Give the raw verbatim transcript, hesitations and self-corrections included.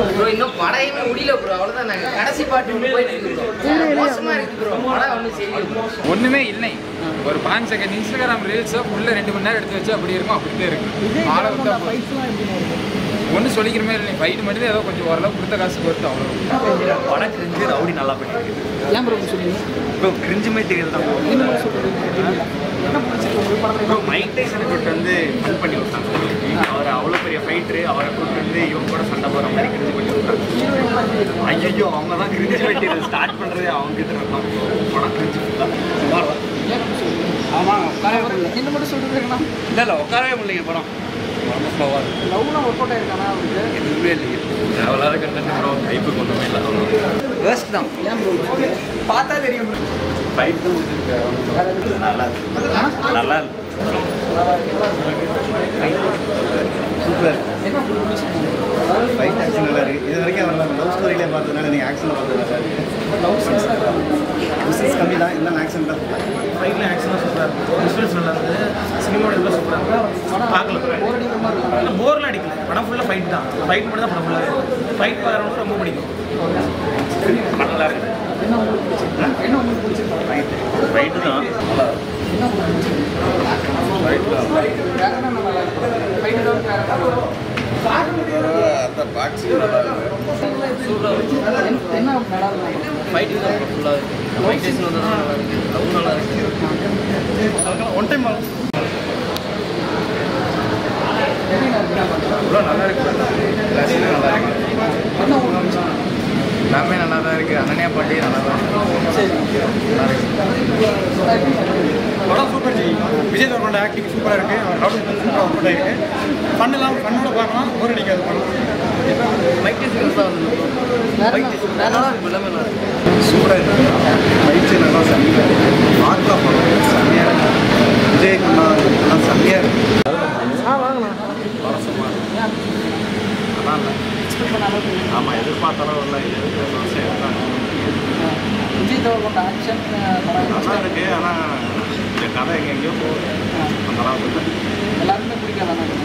Instagram One is solely given a fight, but they are going to put the gas for town. What a cringe, how did Nala cringe material? My taste and a good and they company of something. Our Avaloperia fight tray, our good and they young for a Santa Barbara American. I give you Amara cringe material start for the Amgit. What a cringe. I don't know. I'm bored. I'm full of fight. Fight for the fight for our nobody. Fight. I'm not going to